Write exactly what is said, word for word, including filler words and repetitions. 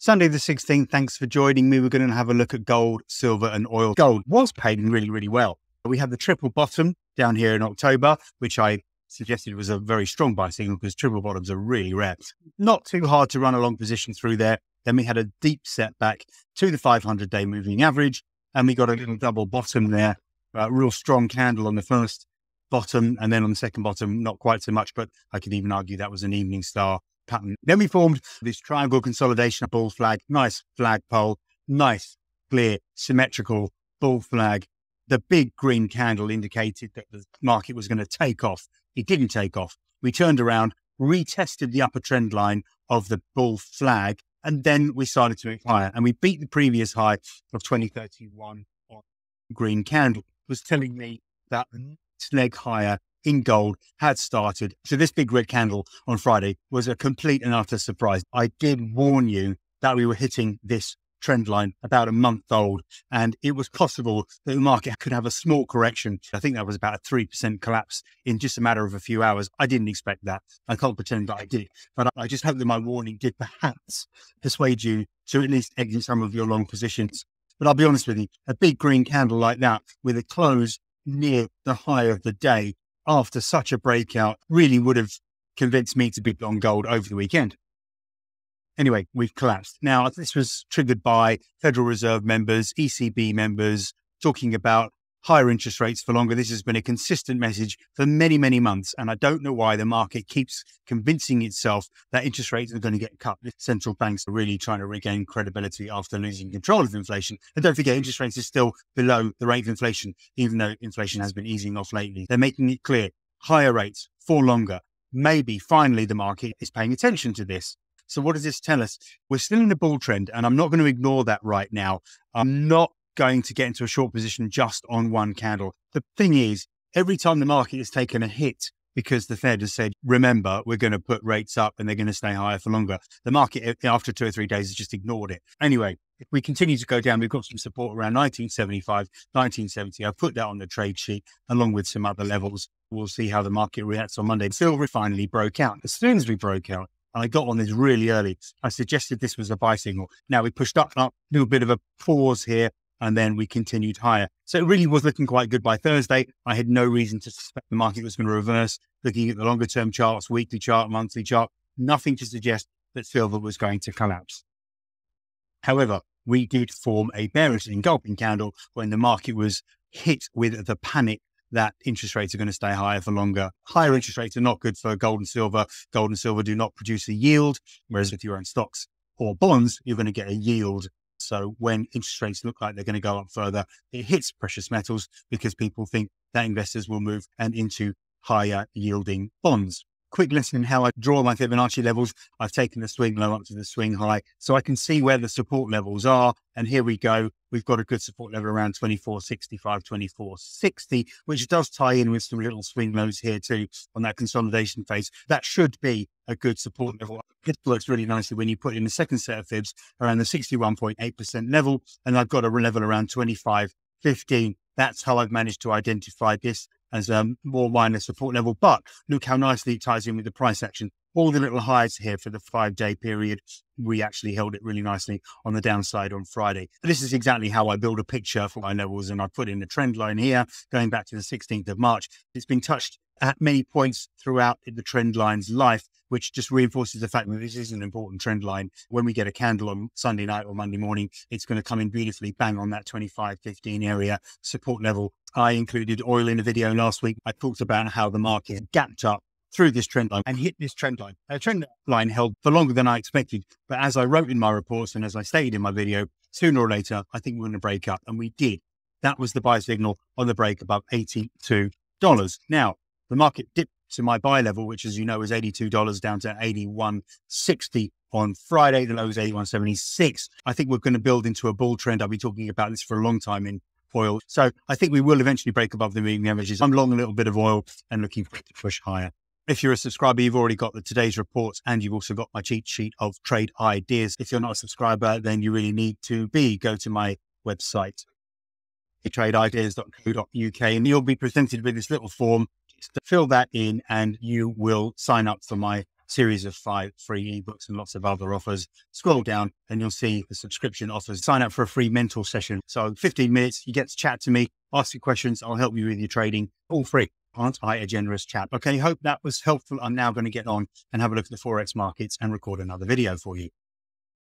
Sunday the sixteenth, thanks for joining me. We're going to have a look at gold, silver and oil. Gold was paying really, really well. We have the triple bottom down here in October, which I suggested was a very strong buy signal because triple bottoms are really rare. Not too hard to run a long position through there. Then we had a deep setback to the five hundred day moving average, and we got a little double bottom there. A real strong candle on the first bottom, and then on the second bottom, not quite so much, but I could even argue that was an evening star pattern. Then we formed this triangle consolidation bull flag, nice flag pole, nice, clear, symmetrical bull flag. The big green candle indicated that the market was going to take off. It didn't take off. We turned around, retested the upper trend line of the bull flag, and then we started to move higher, and we beat the previous high of twenty thirty-one on green candle. It was telling me that the next leg higher in gold had started. So this big red candle on Friday was a complete and utter surprise. I did warn you that we were hitting this trend line about a month old, and it was possible that the market could have a small correction. I think that was about a three percent collapse in just a matter of a few hours. I didn't expect that. I can't pretend that I did, but I just hope that my warning did perhaps persuade you to at least exit some of your long positions. But I'll be honest with you, a big green candle like that with a close near the high of the day after such a breakout really would have convinced me to be long gold over the weekend. Anyway, we've collapsed. Now, this was triggered by Federal Reserve members, E C B members, talking about higher interest rates for longer. This has been a consistent message for many, many months. And I don't know why the market keeps convincing itself that interest rates are going to get cut. Central banks are really trying to regain credibility after losing control of inflation. And don't forget, interest rates are still below the rate of inflation, even though inflation has been easing off lately. They're making it clear, higher rates for longer. Maybe finally the market is paying attention to this. So what does this tell us? We're still in a bull trend, and I'm not going to ignore that right now. I'm not going to get into a short position just on one candle. The thing is, every time the market has taken a hit because the Fed has said, remember, we're going to put rates up and they're going to stay higher for longer, the market after two or three days has just ignored it. Anyway, if we continue to go down, we've got some support around nineteen seventy-five, nineteen seventy. I've put that on the trade sheet along with some other levels. We'll see how the market reacts on Monday. Silver finally broke out. As soon as we broke out, and I got on this really early, I suggested this was a buy signal. Now we pushed up and up, a little bit of a pause here, and then we continued higher. So it really was looking quite good by Thursday. I had no reason to suspect the market was going to reverse. Looking at the longer term charts, weekly chart, monthly chart, nothing to suggest that silver was going to collapse. However, we did form a bearish engulfing candle when the market was hit with the panic that interest rates are going to stay higher for longer. Higher interest rates are not good for gold and silver. Gold and silver do not produce a yield, whereas if you own stocks or bonds, you're going to get a yield. So when interest rates look like they're going to go up further, it hits precious metals because people think that investors will move and into higher yielding bonds. Quick lesson in how I draw my Fibonacci levels. I've taken the swing low up to the swing high, so I can see where the support levels are. And here we go. We've got a good support level around twenty-four sixty-five, twenty-four sixty, which does tie in with some little swing lows here too on that consolidation phase. That should be a good support level. It works really nicely when you put in the second set of fibs around the sixty-one point eight percent level. And I've got a level around twenty-five fifteen. That's how I've managed to identify this as a more minor support level, but look how nicely it ties in with the price action. All the little highs here for the five-day period, we actually held it really nicely on the downside on Friday. This is exactly how I build a picture for my levels, and I put in a trend line here, going back to the sixteenth of March. It's been touched at many points throughout the trend line's life, which just reinforces the fact that this is an important trend line. When we get a candle on Sunday night or Monday morning, it's going to come in beautifully bang on that twenty-five fifteen area support level. I included oil in a video last week. I talked about how the market gapped up through this trend line and hit this trend line. A trend line held for longer than I expected, but as I wrote in my reports and as I stated in my video, sooner or later, I think we're going to break up, and we did. That was the buy signal on the break above eighty-two dollars. Now, the market dipped to my buy level, which, as you know, is eighty-two dollars down to eighty-one sixty on Friday. The low was eighty-one seventy-six. I think we're going to build into a bull trend. I'll be talking about this for a long time in oil. So I think we will eventually break above the moving averages. I'm long a little bit of oil and looking for it to push higher. If you're a subscriber, you've already got the today's reports, and you've also got my cheat sheet of trade ideas. If you're not a subscriber, then you really need to be. Go to my website, trade ideas dot co dot U K, and you'll be presented with this little form. Fill that in and you will sign up for my series of five free ebooks and lots of other offers. Scroll down and you'll see the subscription offers. Sign up for a free mentor session. So fifteen minutes, you get to chat to me, ask your questions. I'll help you with your trading, all free. Aren't I a generous chap? Okay, hope that was helpful. I'm now going to get on and have a look at the Forex markets and record another video for you.